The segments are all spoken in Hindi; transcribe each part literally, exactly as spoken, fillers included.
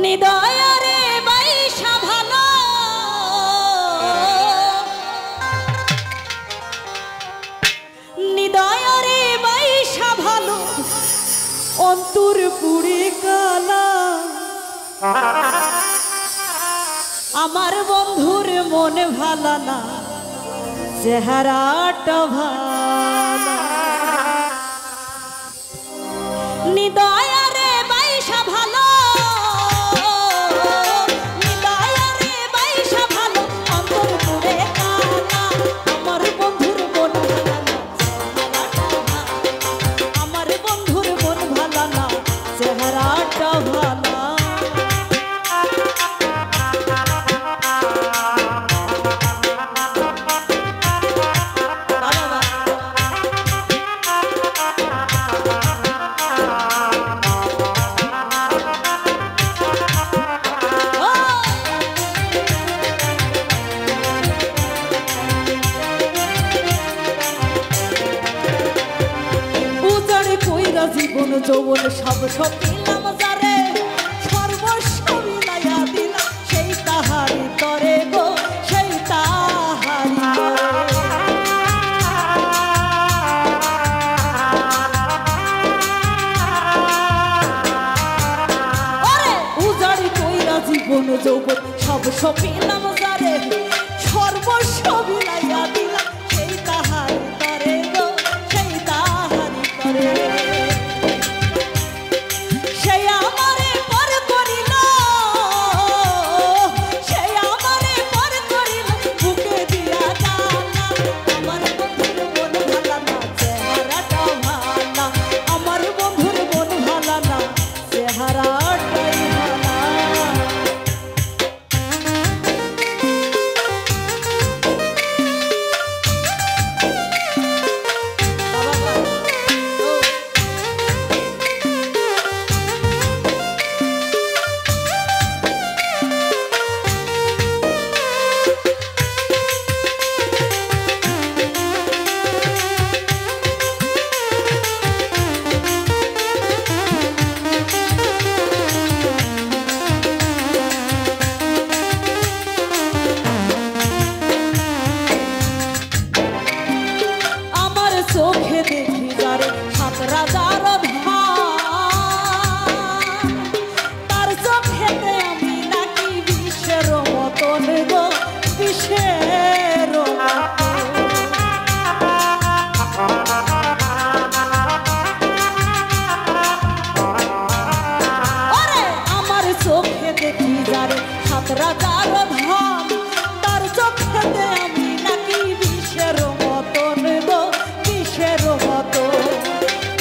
निदयारे बैशा भालो निदयारे बैशा भालो अंतर पुड़े काला आमार बंधुर मन भाला ना चेहराटा भाला निदयारे बैशा भालो जीवन जौवन सब सकिले सर्वस्विया दिला से ताहारी तरे गो से उजाड़ी कईरा जीवन जौवन सब सकिल जीवन जौवन सब सपिलाम जारे सर्वस्व मिलाया दिलाम सेई ताहारी तरे गो सेई ताहारी तरे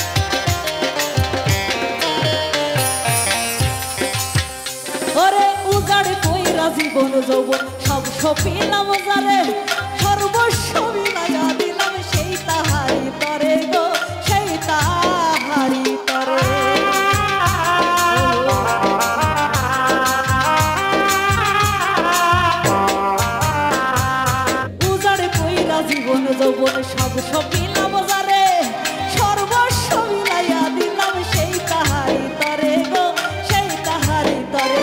उजाड़े कईरा जीवन जौवन सब सपिलाम जारे सर्वस्व मिलाया दिलाम सेई ताहारी तरे गो सेई ताहारी तरे।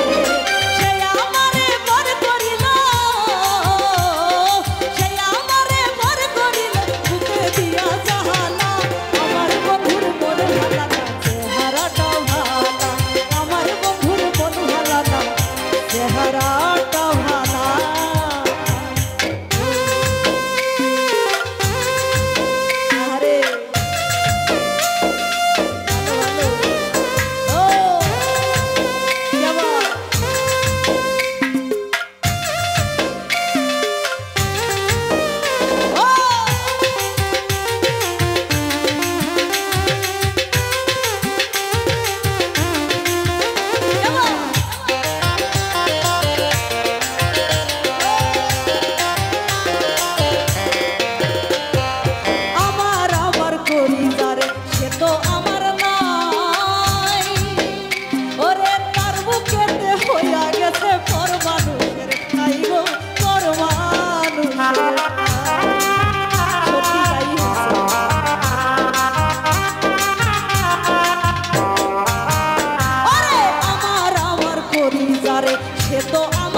করি যারে সে তো